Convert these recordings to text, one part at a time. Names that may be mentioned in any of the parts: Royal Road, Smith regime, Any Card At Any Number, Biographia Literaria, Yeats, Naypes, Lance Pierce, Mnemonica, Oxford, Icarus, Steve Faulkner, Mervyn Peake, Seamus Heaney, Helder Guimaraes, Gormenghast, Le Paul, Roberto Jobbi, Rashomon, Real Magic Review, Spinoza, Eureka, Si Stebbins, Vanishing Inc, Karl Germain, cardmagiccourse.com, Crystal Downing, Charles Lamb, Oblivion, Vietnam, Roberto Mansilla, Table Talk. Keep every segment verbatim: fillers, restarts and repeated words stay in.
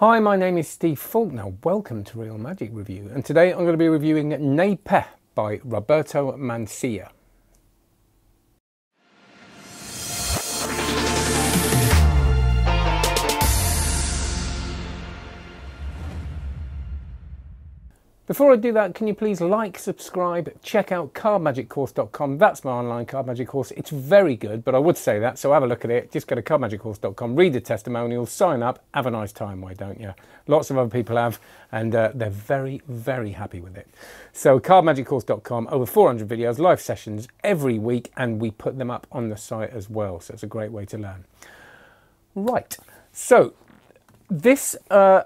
Hi, my name is Steve Faulkner. Welcome to Real Magic Review, and today I'm going to be reviewing Naypes by Roberto Mansilla. Before I do that, can you please like, subscribe, check out card magic course dot com. That's my online card magic course. It's very good, but I would say that, so have a look at it. Just go to card magic course dot com, read the testimonials, sign up, have a nice time, why don't you? Lots of other people have, and uh, they're very, very happy with it. So card magic course dot com, over four hundred videos, live sessions every week, and we put them up on the site as well, so it's a great way to learn. Right, so this uh,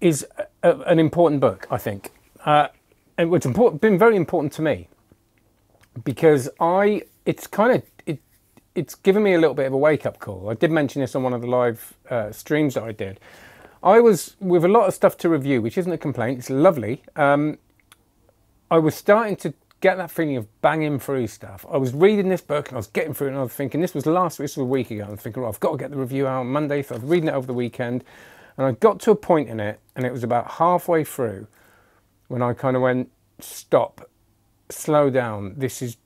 is... an important book, I think, uh, and it's important, been very important to me, because I it's kind of it it's given me a little bit of a wake-up call. I did mention this on one of the live uh, streams that I did. I was with a lot of stuff to review, which isn't a complaint, it's lovely. um, I was starting to get that feeling of banging through stuff. I was reading this book and I was getting through it, and I was thinking, this was last this was a week ago, and I'm thinking, well, I've got to get the review out on Monday, so I was reading it over the weekend. And I got to a point in it, and it was about halfway through, when I kind of went, stop, slow down. This is,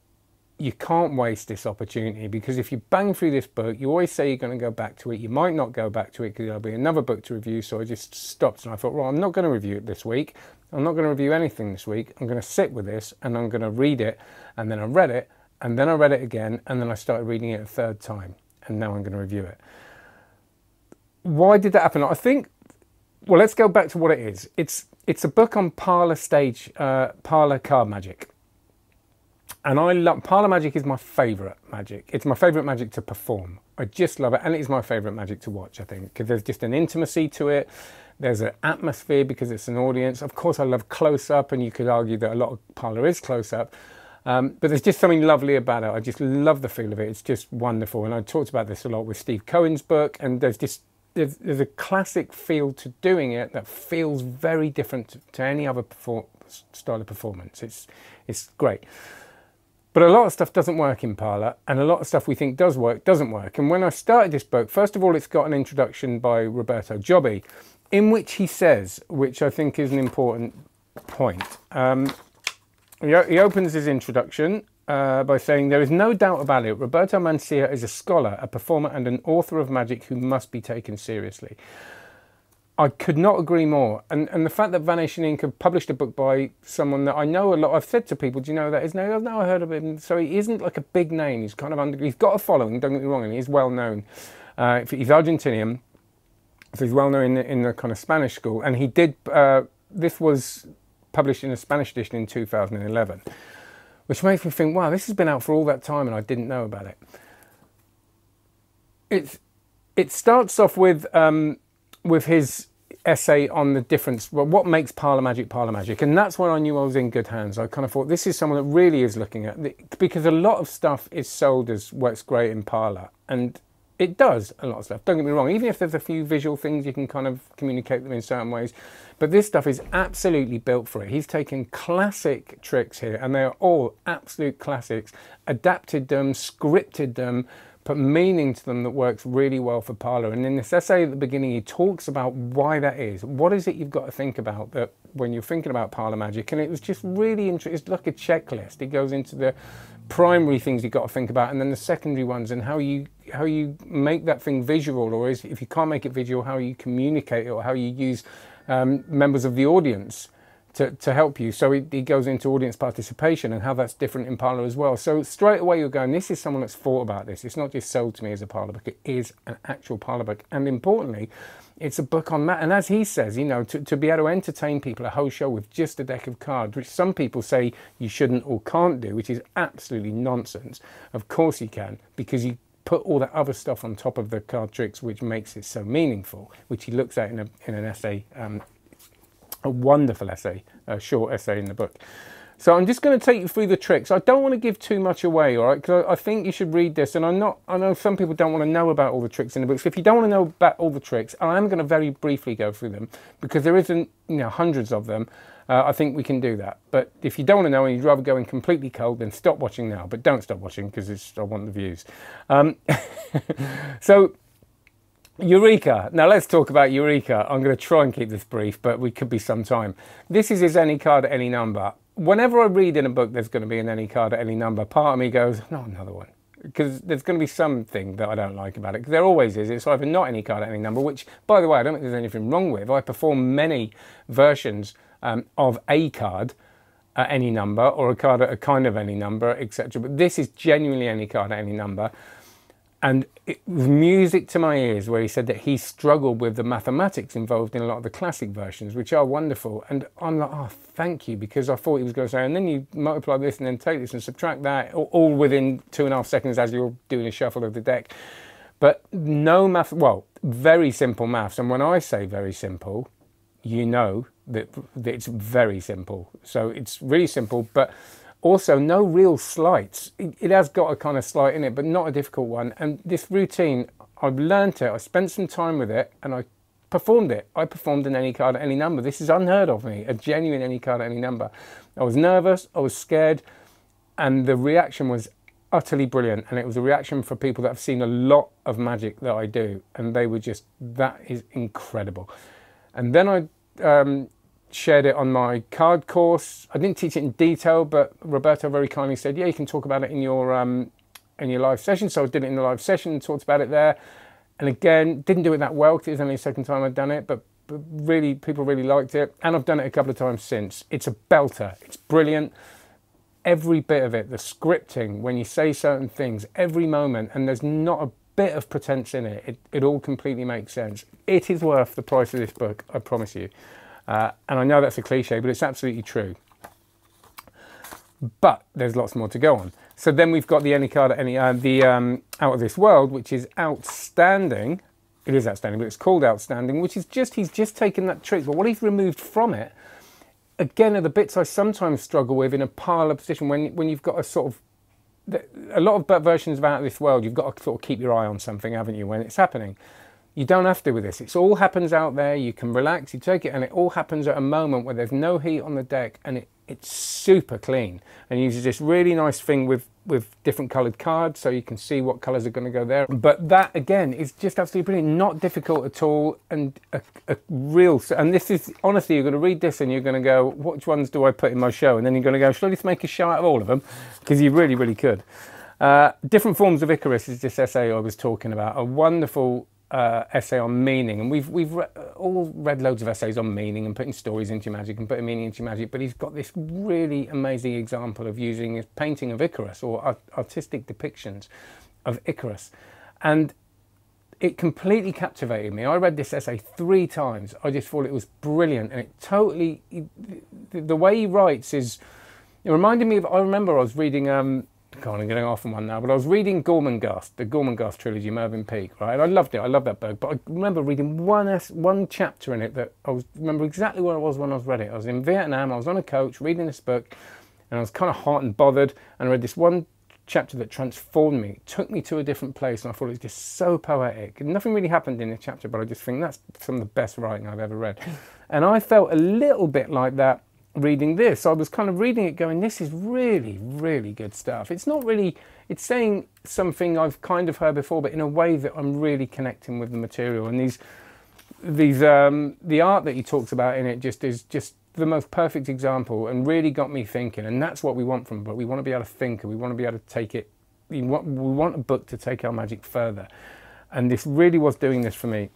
you can't waste this opportunity, because if you bang through this book, you always say you're going to go back to it. You might not go back to it because there'll be another book to review. So I just stopped and I thought, well, I'm not going to review it this week. I'm not going to review anything this week. I'm going to sit with this and I'm going to read it. And then I read it, and then I read it again, and then I started reading it a third time. And now I'm going to review it. Why did that happen? I think, well, let's go back to what it is. It's it's a book on parlor stage, uh, parlor card magic. And I love, parlor magic is my favourite magic. It's my favourite magic to perform. I just love it. And it is my favourite magic to watch, I think, because there's just an intimacy to it. There's an atmosphere because it's an audience. Of course, I love close-up, and you could argue that a lot of parlor is close-up. Um, but there's just something lovely about it. I just love the feel of it. It's just wonderful. And I talked about this a lot with Steve Cohen's book, and there's just... There's, there's a classic feel to doing it that feels very different to, to any other perform, style of performance. It's, it's great. But a lot of stuff doesn't work in parlour, and a lot of stuff we think does work doesn't work. And when I started this book, first of all, it's got an introduction by Roberto Jobbi, in which he says, which I think is an important point. Um, he, he opens his introduction Uh, by saying, there is no doubt about it, Roberto Mansilla is a scholar, a performer and an author of magic who must be taken seriously. I could not agree more. And, and the fact that Vanishing Incorporated have published a book by someone that I know a lot, I've said to people, do you know who that is? No, I've never heard of him. So he isn't like a big name. He's kind of under, he's got a following, don't get me wrong, and he is well known. Uh, he's Argentinian, so he's well known in the, in the kind of Spanish school. And he did, uh, this was published in a Spanish edition in two thousand eleven. Which makes me think, wow, this has been out for all that time and I didn't know about it. It's, it starts off with, um, with his essay on the difference, well, what makes parlour magic parlour magic? And that's when I knew I was in good hands. I kind of thought, this is someone that really is looking at it, because a lot of stuff is sold as works great in parlour. And it does a lot of stuff, don't get me wrong, even if there's a few visual things, you can kind of communicate them in certain ways. But this stuff is absolutely built for it. He's taken classic tricks here, and they are all absolute classics, adapted them, scripted them, put meaning to them that works really well for parlour. And in this essay at the beginning, he talks about why that is. What is it you've got to think about that when you're thinking about parlour magic? And it was just really interesting. It's like a checklist. It goes into the primary things you've got to think about, and then the secondary ones, and how you how you make that thing visual, or is, if you can't make it visual, how you communicate it, or how you use um, members of the audience to, to help you. So it, it goes into audience participation and how that's different in parlour as well. So straight away you're going, this is someone that's thought about this. It's not just sold to me as a parlour book, it is an actual parlour book. And importantly, it's a book on that. And as he says, you know, to, to be able to entertain people a whole show with just a deck of cards, which some people say you shouldn't or can't do, which is absolutely nonsense. Of course you can, because you put all that other stuff on top of the card tricks, which makes it so meaningful, which he looks at in, a, in an essay, um, a wonderful essay, a short essay in the book. So I'm just going to take you through the tricks. I don't want to give too much away, all right? Because I think you should read this, and I'm not, I know some people don't want to know about all the tricks in the book. So if you don't want to know about all the tricks, I am going to very briefly go through them, because there isn't, you know, hundreds of them. Uh, I think we can do that. But if you don't want to know and you'd rather go in completely cold, then stop watching now. But don't stop watching, because I want the views. Um, so Eureka. Now let's talk about Eureka. I'm going to try and keep this brief, but we could be some time. This is his Any Card At Any Number. Whenever I read in a book there's going to be an Any Card At Any Number, part of me goes, not another one. Because there's going to be something that I don't like about it. Because there always is. It's either not any card at any number, which, by the way, I don't think there's anything wrong with. I perform many versions um, of a card at any number, or a card at a kind of any number, et cetera. But this is genuinely any card at any number. And it was music to my ears where he said that he struggled with the mathematics involved in a lot of the classic versions, which are wonderful. And I'm like, oh, thank you, because I thought he was going to say, and then you multiply this and then take this and subtract that, all within two and a half seconds as you're doing a shuffle of the deck. But no math, well, very simple maths. And when I say very simple, you know that it's very simple. So it's really simple, but also, no real slights. It has got a kind of slight in it, but not a difficult one. And this routine, I've learnt it, I spent some time with it, and I performed it. I performed an any card at any number. This is unheard of me, a genuine any card at any number. I was nervous, I was scared, and the reaction was utterly brilliant. And it was a reaction for people that have seen a lot of magic that I do, and they were just, that is incredible. And then I... Um, shared it on my card course. I didn't teach it in detail, but Roberto very kindly said, yeah, you can talk about it in your um, in your live session. So I did it in the live session and talked about it there. And again, didn't do it that well because it was only the second time I'd done it, but, but really, people really liked it. And I've done it a couple of times since. It's a belter. It's brilliant. Every bit of it, the scripting, when you say certain things, every moment, and there's not a bit of pretense in it. It, it all completely makes sense. It is worth the price of this book, I promise you. Uh, and I know that's a cliche, but it's absolutely true. But there's lots more to go on. So then we've got the Any Card at Any, uh, the um, Out of This World, which is Outstanding. It is Outstanding, but it's called Outstanding, which is just, he's just taken that trick. But what he's removed from it, again, are the bits I sometimes struggle with in a parlor position when, when you've got a sort of, a lot of versions of Out of This World, you've got to sort of keep your eye on something, haven't you, when it's happening. You don't have to with this. It all happens out there. You can relax, you take it, and it all happens at a moment where there's no heat on the deck, and it, it's super clean. And he uses this really nice thing with, with different coloured cards, so you can see what colours are going to go there. But that, again, is just absolutely brilliant. Not difficult at all, and a, a real... And this is, honestly, you're going to read this, and you're going to go, which ones do I put in my show? And then you're going to go, should I just make a show out of all of them? Because you really, really could. Uh, different Forms of Icarus is this essay I was talking about. A wonderful... Uh, essay on meaning, and we've we've re all read loads of essays on meaning and putting stories into magic and putting meaning into magic, but he's got this really amazing example of using his painting of Icarus, or art artistic depictions of Icarus, and it completely captivated me. I read this essay three times. I just thought it was brilliant, and it totally, the way he writes is, it reminded me of, I remember I was reading um God, I'm getting off on one now, but I was reading Gormenghast, the Gormenghast trilogy, Mervyn Peake, right? And I loved it, I loved that book, but I remember reading one one chapter in it that I was, remember exactly where I was when I was read it. I was in Vietnam, I was on a coach reading this book, and I was kind of hot and bothered, and I read this one chapter that transformed me, it took me to a different place, and I thought it was just so poetic. And nothing really happened in the chapter, but I just think that's some of the best writing I've ever read. And I felt a little bit like that reading this. I was kind of reading it going, this is really, really good stuff. It's not really, it's saying something I've kind of heard before, but in a way that I'm really connecting with the material. And these, these, um, the art that he talks about in it just is just the most perfect example, and really got me thinking. And that's what we want from a book. We want to be able to think, and we want to be able to take it, we want, we want a book to take our magic further. And this really was doing this for me.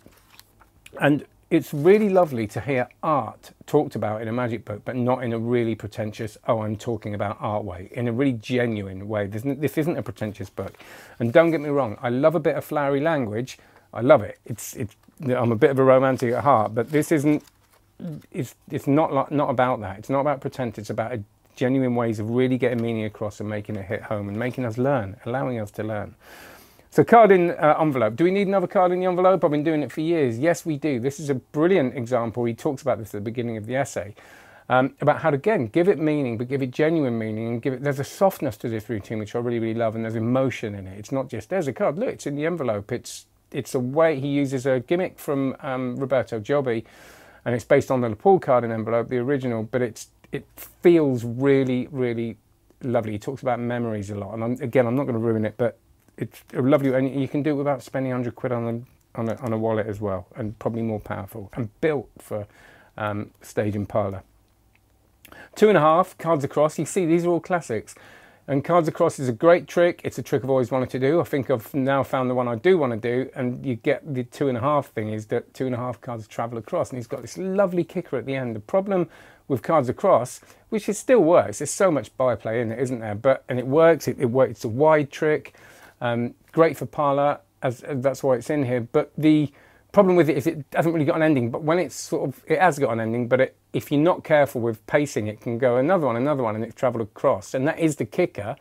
And it's really lovely to hear art talked about in a magic book, but not in a really pretentious, oh, I'm talking about art way, in a really genuine way. This isn't, this isn't a pretentious book. And don't get me wrong, I love a bit of flowery language. I love it. It's, it's, I'm a bit of a romantic at heart, but this isn't, it's, it's not, like, not about that. It's not about pretend. It's about a genuine ways of really getting meaning across and making it hit home and making us learn, allowing us to learn. So card in uh, envelope. Do we need another card in the envelope? I've been doing it for years. Yes, we do. This is a brilliant example. He talks about this at the beginning of the essay, um, about how to, again, give it meaning, but give it genuine meaning. And give it. There's a softness to this routine, which I really, really love, and there's emotion in it. It's not just, there's a card, look, it's in the envelope. It's, it's a way, he uses a gimmick from um, Roberto Jobbi, and it's based on the Le Paul card in envelope, the original, but it's, it feels really, really lovely. He talks about memories a lot, and I'm, again, I'm not going to ruin it, but it's lovely, and you can do it without spending a hundred quid on on a, on a wallet as well, and probably more powerful, and built for um, stage and parlour. Two and a half, cards across. You see, these are all classics. And cards across is a great trick. It's a trick I've always wanted to do. I think I've now found the one I do want to do. And you get the two and a half thing is that two and a half cards travel across. And he's got this lovely kicker at the end. The problem with cards across, which it still works. There's so much byplay in it, isn't there? But and it works. It, it works. It's a wide trick. Um, great for parlour. As, as that's why it's in here. But the problem with it is it hasn't really got an ending. But when it's sort of, it has got an ending. But it, if you're not careful with pacing, it can go another one, another one, and it's travelled across. And that is the kicker,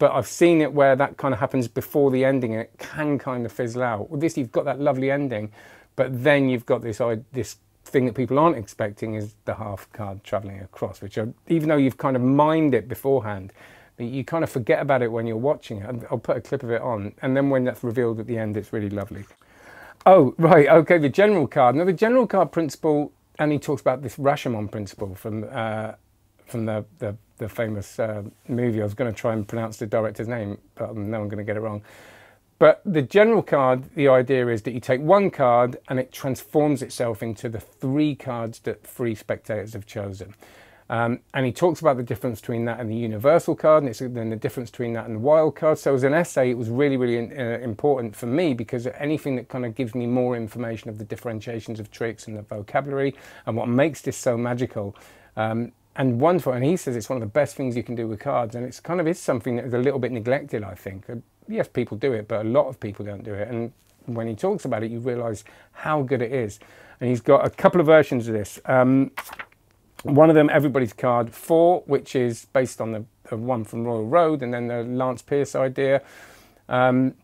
but I've seen it where that kind of happens before the ending, and it can kind of fizzle out. With this, you've got that lovely ending, but then you've got this, this thing that people aren't expecting is the half card travelling across, which are, even though you've kind of mined it beforehand, you kind of forget about it when you're watching it. I'll put a clip of it on, and then when that's revealed at the end, it's really lovely. Oh, right, okay, the general card. Now, the general card principle... And he talks about this Rashomon principle from uh, from the the, the famous uh, movie. I was going to try and pronounce the director's name, but I know I'm going to get it wrong. But the general card, the idea is that you take one card and it transforms itself into the three cards that three spectators have chosen. Um, and he talks about the difference between that and the universal card, and it's then the difference between that and the wild card. So as an essay, it was really, really in, uh, important for me, because anything that kind of gives me more information of the differentiations of tricks and the vocabulary and what makes this so magical um, and wonderful. And he says it's one of the best things you can do with cards, and it's kind of is something that is a little bit neglected, I think. Uh, yes, people do it, but a lot of people don't do it. And when he talks about it, you realise how good it is. And he's got a couple of versions of this. Um, One of them, everybody's card four, which is based on the uh, one from Royal Road, and then the Lance Pierce idea, um,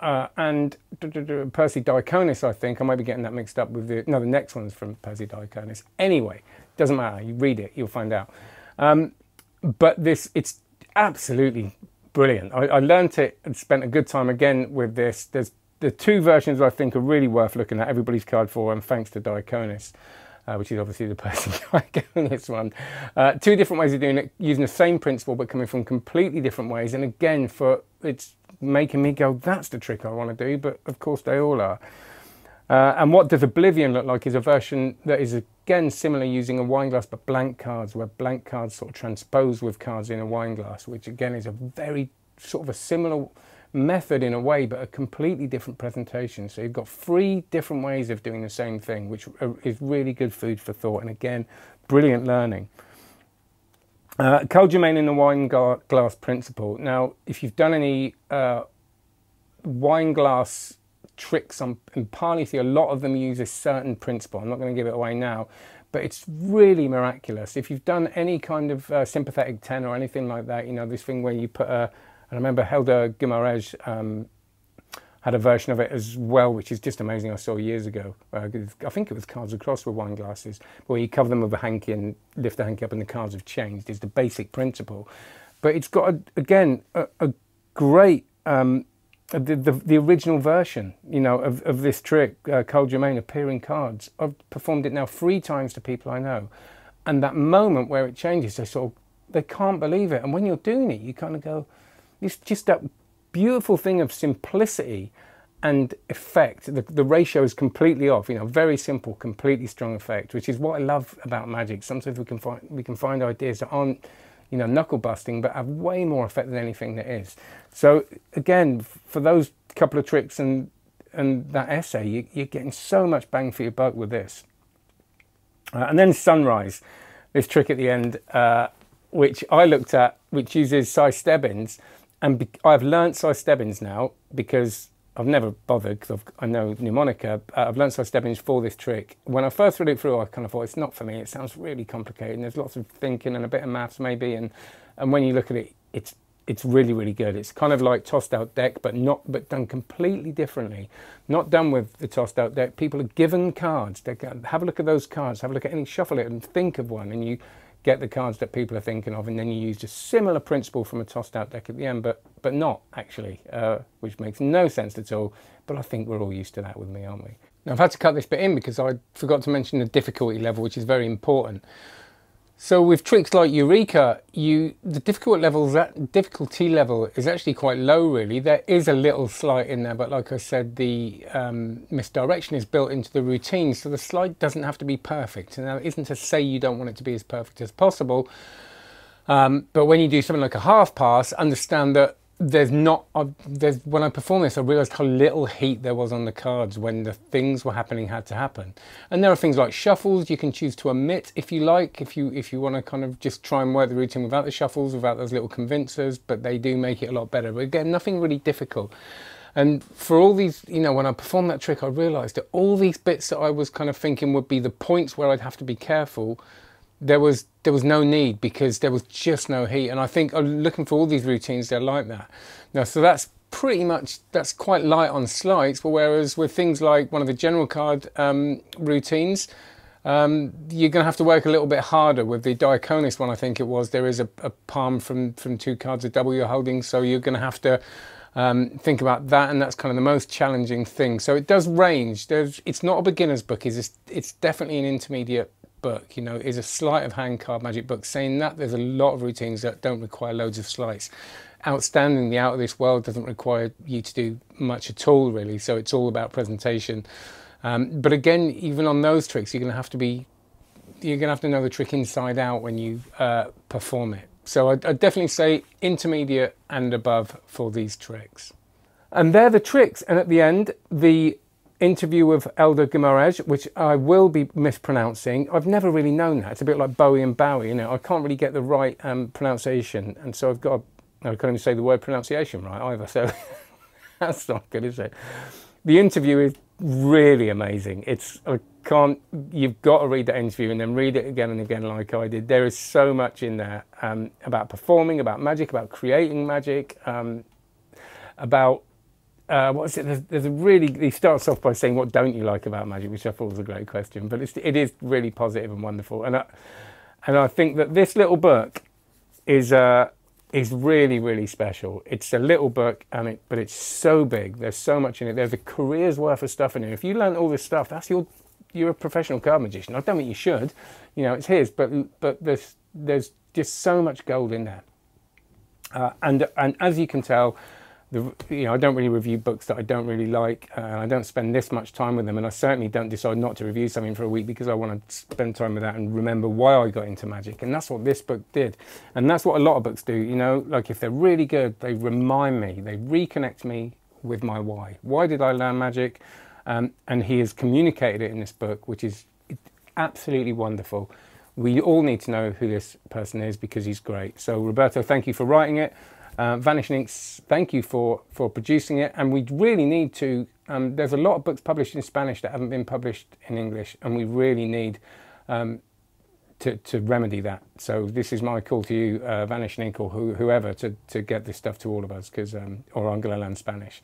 uh, and Persi Diaconis. I think I might be getting that mixed up with the no. The next one's from Persi Diaconis. Anyway, doesn't matter. You read it, you'll find out. Um, but this, it's absolutely brilliant. I, I learnt it and spent a good time again with this. There's the two versions I think are really worth looking at. Everybody's card four, and Thanks to Diaconis. Uh, which is obviously the person I get on this one. Uh, two different ways of doing it, using the same principle, but coming from completely different ways. And again, for it's making me go, that's the trick I want to do, but of course they all are. Uh, and What Does Oblivion Look Like is a version that is again similar, using a wine glass, but blank cards, where blank cards sort of transpose with cards in a wine glass, which again is a very sort of a similar method in a way, but a completely different presentation. So you've got three different ways of doing the same thing, which is really good food for thought, and again, brilliant learning. Uh, Karl Germain in the wine glass principle. Now, if you've done any uh, wine glass tricks on and parley, a lot of them use a certain principle. I'm not going to give it away now, but it's really miraculous. If you've done any kind of uh, sympathetic ten or anything like that, you know, this thing where you put a And I remember Helder Guimaraes um, had a version of it as well, which is just amazing. I saw years ago. Uh, I think it was cards across with wine glasses, where you cover them with a hanky and lift the hanky up, and the cards have changed. Is the basic principle, but it's got a, again a, a great um, the, the the original version, you know, of, of this trick. Uh, Karl Germain appearing cards. I've performed it now three times to people I know, and that moment where it changes, they sort of, they can't believe it. And when you're doing it, you kind of go. It's just that beautiful thing of simplicity and effect. The, the ratio is completely off. You know, very simple, completely strong effect, which is what I love about magic. Sometimes we can find we can find ideas that aren't, you know, knuckle busting, but have way more effect than anything that is. So again, for those couple of tricks and and that essay, you, you're getting so much bang for your buck with this. Uh, and then Sunrise, this trick at the end, uh, which I looked at, which uses Si Stebbins. And be I've learnt Si Stebbins now, because I've never bothered, because I know Mnemonica. Uh, I've learnt Si Stebbins for this trick. When I first read it through, I kind of thought, it's not for me. It sounds really complicated, and there's lots of thinking and a bit of maths maybe. And, and when you look at it, it's, it's really, really good. It's kind of like Tossed Out Deck, but, not, but done completely differently. Not done with the Tossed Out Deck. People are given cards. They can have a look at those cards. Have a look at any, shuffle it and think of one. And you get the cards that people are thinking of, and then you use a similar principle from a Tossed Out Deck at the end, but but not actually, uh, which makes no sense at all. But I think we're all used to that with me, aren't we? Now I've had to cut this bit in because I forgot to mention the difficulty level, which is very important. So with tricks like Eureka, you the difficult levels that difficulty level is actually quite low, really. There is a little slight in there, but like I said, the um, misdirection is built into the routine, so the slide doesn't have to be perfect. And that isn't to say you don't want it to be as perfect as possible, um, but when you do something like a half pass, understand that there's not uh, there's when I performed this, I realized how little heat there was on the cards when the things were happening had to happen. And there are things like shuffles you can choose to omit if you like, if you if you want to kind of just try and work the routine without the shuffles, without those little convincers, but they do make it a lot better. But again, nothing really difficult. And for all these, you know, when I performed that trick, I realized that all these bits that I was kind of thinking would be the points where I'd have to be careful, there was there was no need, because there was just no heat. And I think I'm looking for all these routines, they're like that now. So that's pretty much, that's quite light on slides. But whereas with things like one of the general card um routines, um you're gonna have to work a little bit harder. With the Diaconis one, I think it was, there is a, a palm from from two cards of double you're holding, so you're gonna have to Um, think about that, and that's kind of the most challenging thing. So it does range. There's, it's not a beginner's book. It's, it's definitely an intermediate book. You know, it's a sleight of hand card magic book. Saying that, there's a lot of routines that don't require loads of sleights. Outstanding, the Out of This World, doesn't require you to do much at all, really. So it's all about presentation. Um, but again, even on those tricks, you're going to have to be, you're going to have to know the trick inside out when you uh, perform it. So I'd, I'd definitely say intermediate and above for these tricks. And they're the tricks. And at the end, the interview with Helder Guimaraes, which I will be mispronouncing. I've never really known that. It's a bit like Bowie and Bowie, you know. I can't really get the right um, pronunciation. And so I've got, I can't even say the word pronunciation right either. So that's not good, is it? The interview is really amazing. It's, I can't, you've got to read that interview and then read it again and again like I did. There is so much in there um, about performing, about magic, about creating magic, um, about, uh, what is it, there's, there's a really, he starts off by saying, what don't you like about magic, which I thought was a great question, but it's, it is really positive and wonderful. And I, and I think that this little book is, uh, is really, really special. It's a little book, and it, but it's so big. There's so much in it. There's a career's worth of stuff in it. If you learn all this stuff, that's your, you're a professional card magician. I don't think you should, you know, it's his, but, but there's, there's just so much gold in there. Uh, and, and as you can tell, the, you know, I don't really review books that I don't really like, uh, and I don't spend this much time with them, and I certainly don't decide not to review something for a week because I want to spend time with that and remember why I got into magic. And that's what this book did, and that's what a lot of books do, you know, like if they're really good, they remind me, they reconnect me with my why. Why did I learn magic? Um, and he has communicated it in this book, which is absolutely wonderful. We all need to know who this person is because he's great. So Roberto, thank you for writing it. Uh, Vanishing Inc, thank you for, for producing it. And we really need to, um, there's a lot of books published in Spanish that haven't been published in English, and we really need um, to, to remedy that. So this is my call to you, uh, Vanishing Inc, or who, whoever, to, to get this stuff to all of us, because um, or I'm going to learn Spanish.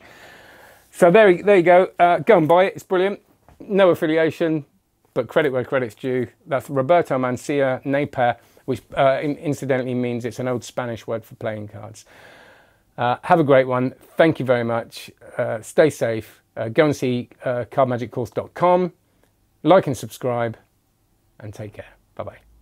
So there, there you go. Uh, go and buy it. It's brilliant. No affiliation, but credit where credit's due. That's Roberto Mansilla, Naypes, which uh, incidentally means it's an old Spanish word for playing cards. Uh, have a great one. Thank you very much. Uh, stay safe. Uh, go and see uh, card magic course dot com. Like and subscribe, and take care. Bye-bye.